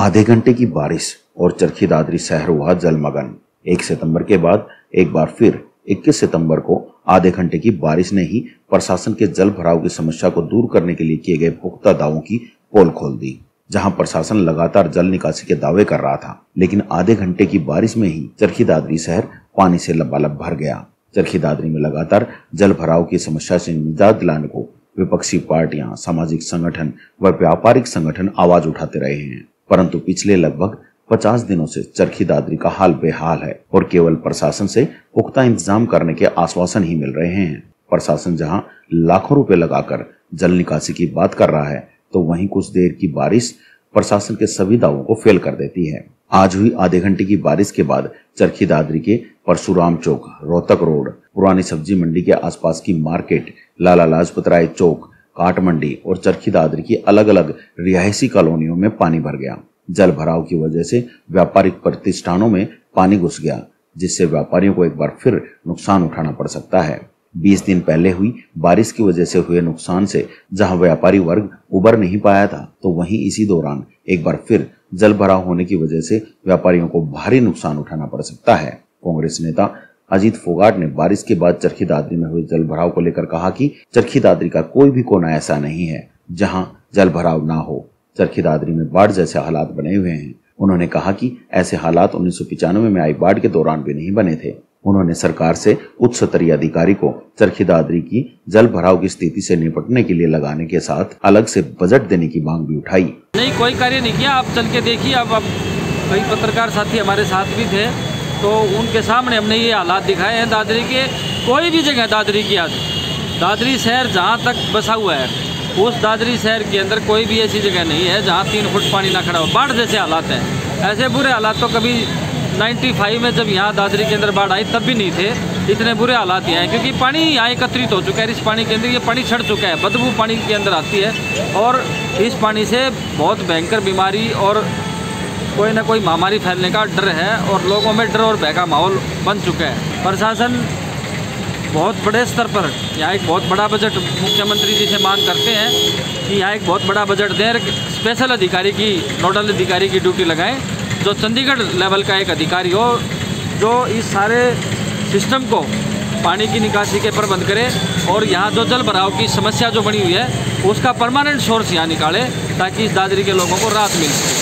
आधे घंटे की बारिश और चरखी दादरी शहर हुआ जलमग्न। 1 सितंबर के बाद एक बार फिर 21 सितंबर को आधे घंटे की बारिश ने ही प्रशासन के जल भराव की समस्या को दूर करने के लिए किए गए पुख्ता दावों की पोल खोल दी। जहां प्रशासन लगातार जल निकासी के दावे कर रहा था, लेकिन आधे घंटे की बारिश में ही चरखी दादरी शहर पानी से लबालब भर गया। चरखी दादरी में लगातार जल भराव की समस्या से निजात दिलाने को विपक्षी पार्टियां, सामाजिक संगठन व व्यापारिक संगठन आवाज उठाते रहे हैं, परंतु पिछले लगभग 50 दिनों से चरखी दादरी का हाल बेहाल है और केवल प्रशासन से पुख्ता इंतजाम करने के आश्वासन ही मिल रहे हैं। प्रशासन जहां लाखों रुपए लगाकर जल निकासी की बात कर रहा है, तो वहीं कुछ देर की बारिश प्रशासन के सभी दावों को फेल कर देती है। आज हुई आधे घंटे की बारिश के बाद चरखी दादरी के परशुराम चौक, रोहतक रोड, पुरानी सब्जी मंडी के आसपास की मार्केट, लाला लाजपत राय चौक, काट मंडी और चरखी दादरी की अलग अलग रिहायशी कॉलोनियों में पानी भर गया। जल भराव की वजह से व्यापारिक प्रतिष्ठानों में पानी घुस गया, जिससे व्यापारियों को एक बार फिर नुकसान उठाना पड़ सकता है। 20 दिन पहले हुई बारिश की वजह से हुए नुकसान से जहां व्यापारी वर्ग उबर नहीं पाया था, तो वहीं इसी दौरान एक बार फिर जल भराव होने की वजह से व्यापारियों को भारी नुकसान उठाना पड़ सकता है। कांग्रेस नेता अजीत फोगाट ने बारिश के बाद चरखी दादरी में हुए जल भराव को लेकर कहा कि चरखी दादरी का कोई भी कोना ऐसा नहीं है जहां जल भराव ना हो। चरखी दादरी में बाढ़ जैसे हालात बने हुए हैं। उन्होंने कहा कि ऐसे हालात 1995 में आई बाढ़ के दौरान भी नहीं बने थे। उन्होंने सरकार से उच्च स्तरीय अधिकारी को चरखी दादरी की जल भराव की स्थिति से निपटने के लिए लगाने के साथ अलग से बजट देने की मांग भी उठाई। नहीं, कोई कार्य नहीं किया। आप चल के देखिए, अब कई पत्रकार साथी हमारे साथ भी थे, तो उनके सामने हमने ये हालात दिखाए हैं। दादरी के कोई भी जगह, दादरी की आज दादरी शहर जहाँ तक बसा हुआ है, उस दादरी शहर के अंदर कोई भी ऐसी जगह नहीं है जहाँ 3 फुट पानी ना खड़ा हो। बाढ़ जैसे हालात हैं, ऐसे बुरे हालात तो कभी 95 में जब यहाँ दादरी के अंदर बाढ़ आई तब भी नहीं थे। इतने बुरे हालात यहाँ हैं क्योंकि पानी यहाँ एकत्रित हो चुका है। इस पानी के अंदर ये पानी छड़ चुका है, बदबू पानी के अंदर आती है और इस पानी से बहुत भयंकर बीमारी और कोई ना कोई महामारी फैलने का डर है और लोगों में डर और भय का माहौल बन चुका है। प्रशासन बहुत बड़े स्तर पर यहाँ एक बहुत बड़ा बजट मुख्यमंत्री जी से मांग करते हैं कि यहाँ एक बहुत बड़ा बजट दें, स्पेशल अधिकारी की, नोडल अधिकारी की ड्यूटी लगाएं, जो चंडीगढ़ लेवल का एक अधिकारी हो, जो इस सारे सिस्टम को पानी की निकासी के प्रबंध करे और यहाँ जो जल भराव की समस्या जो बनी हुई है उसका परमानेंट सोर्स यहाँ निकाले ताकि इस दादरी के लोगों को राहत मिल सके।